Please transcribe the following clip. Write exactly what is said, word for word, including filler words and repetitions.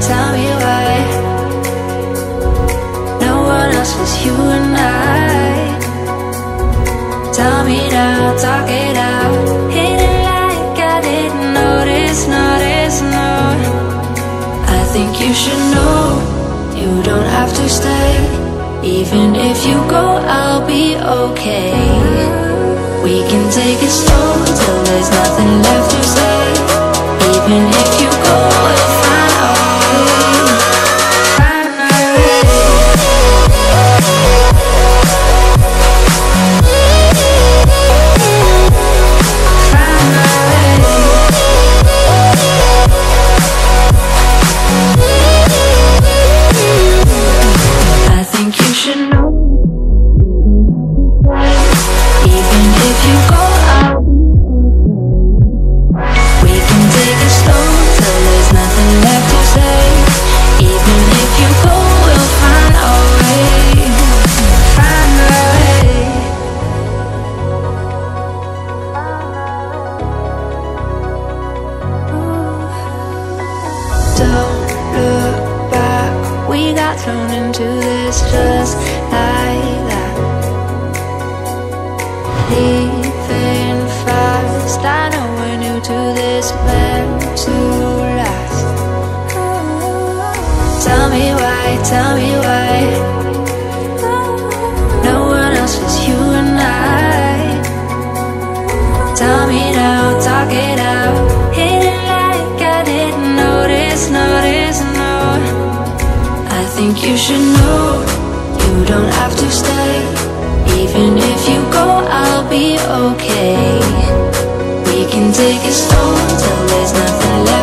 tell me why no one else was you and I. Tell me now, talk it out, hit it like I didn't notice, notice, no. I think you should know, you don't have to stay. Even if you go, I'll be okay. We can take it slow till there's nothing left to say. Even if you go, we'll find our way. Take it slow till there's nothing left.